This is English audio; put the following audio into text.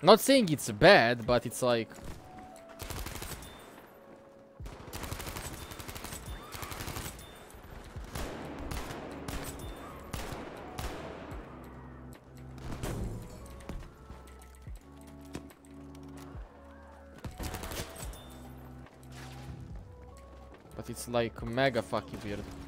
Not saying it's bad, but it's like... But it's like mega fucking weird.